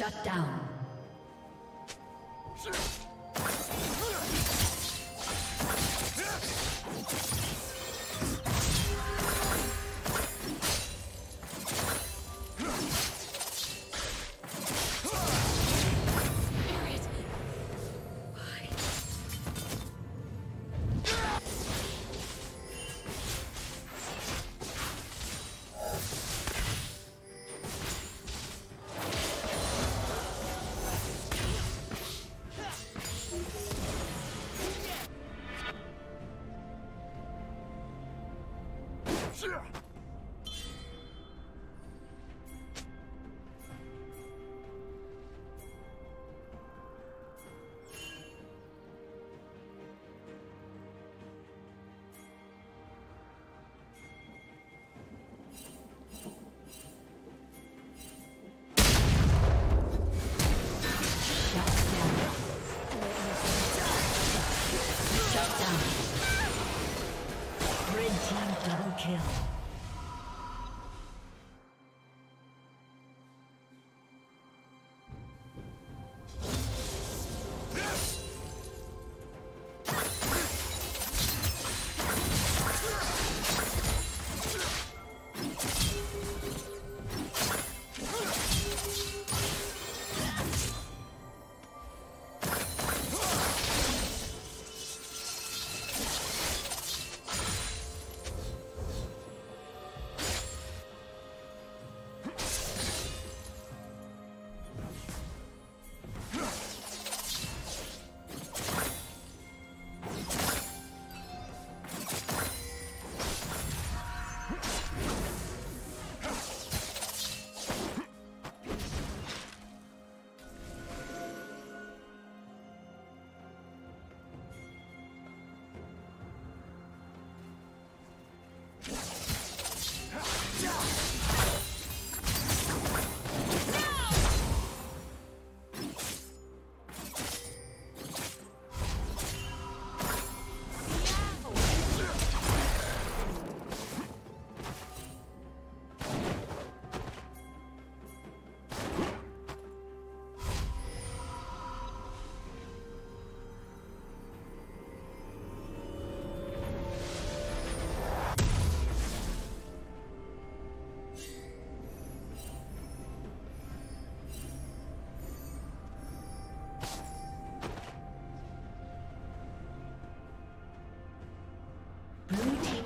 Shut down.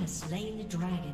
has slain the dragon.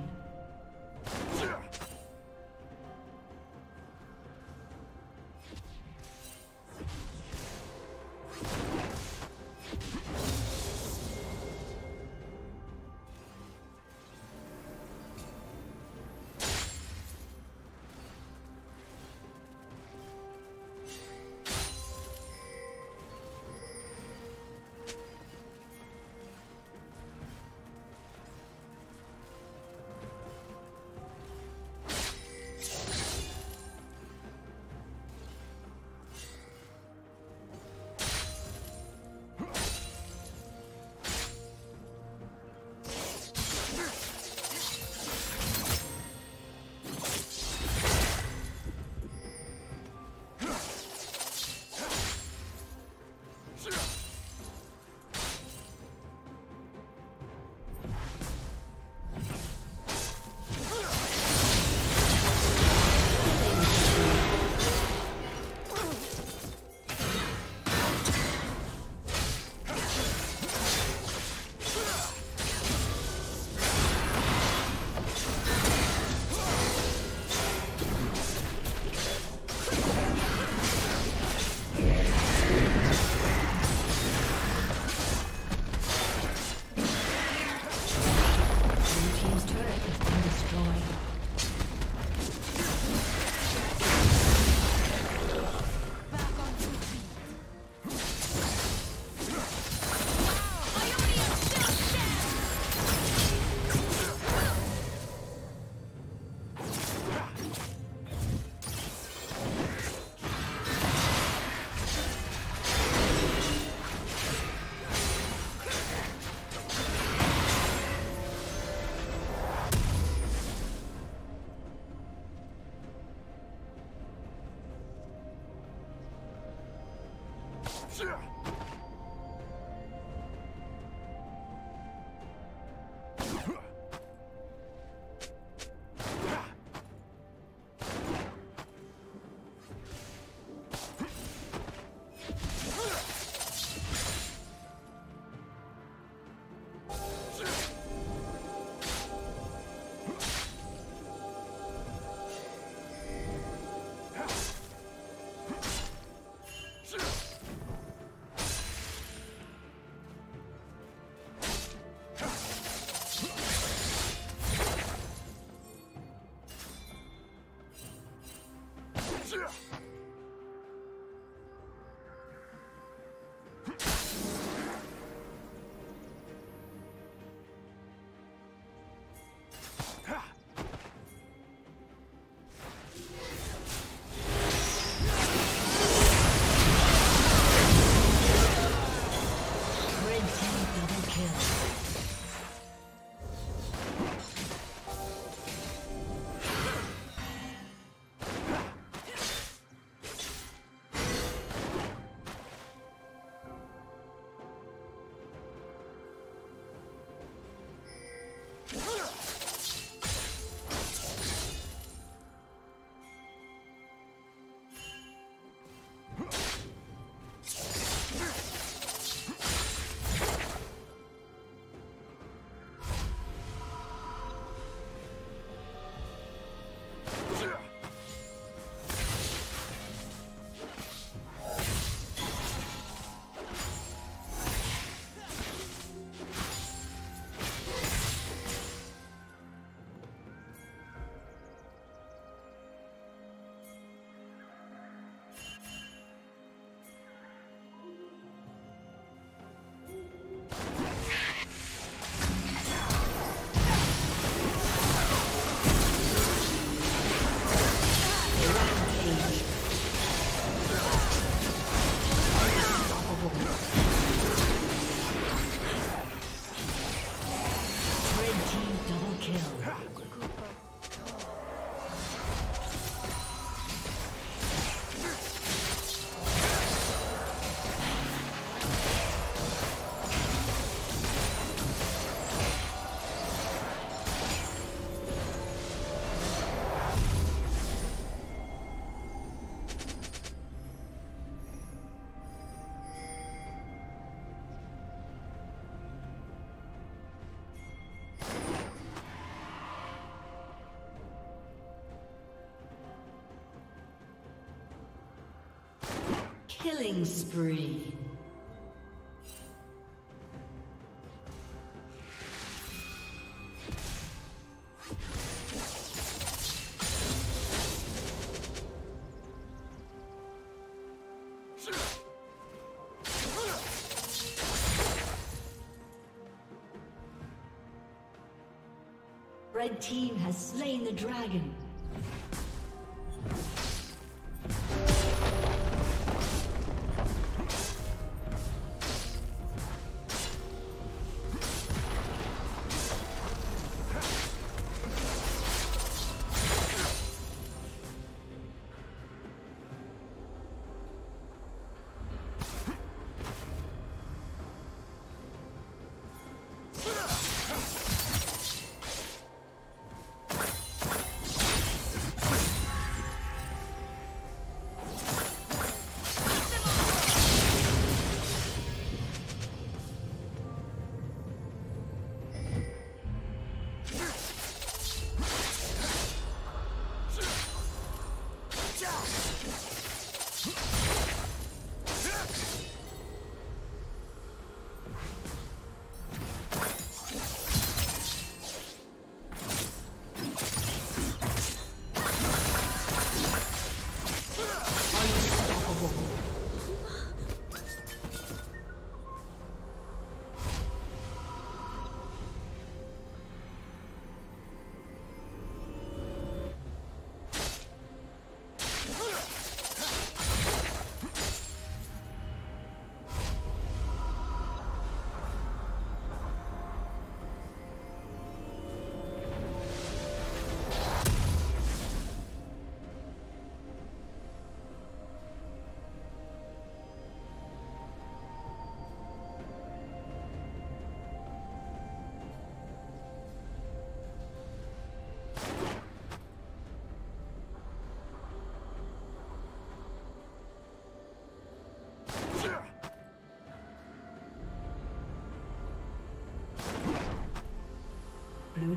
Killing spree. Red team has slain the dragon. Blue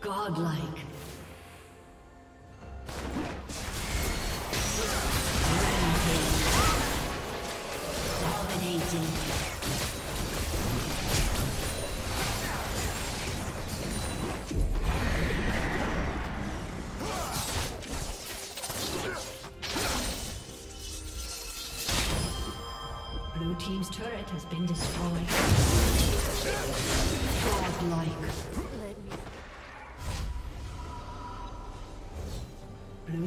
Godlike. Blue team's turret has been destroyed. Godlike. Blue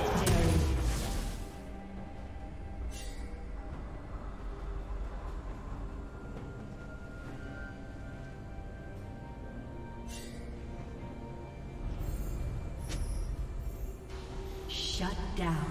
Shut down.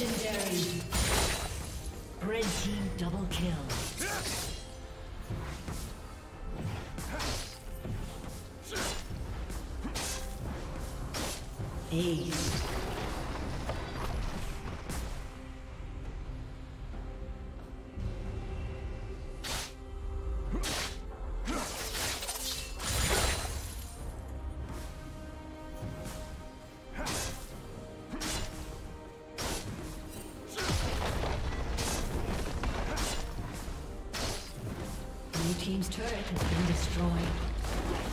Legendary. Red team double kill. Ace. Blue team's turret has been destroyed.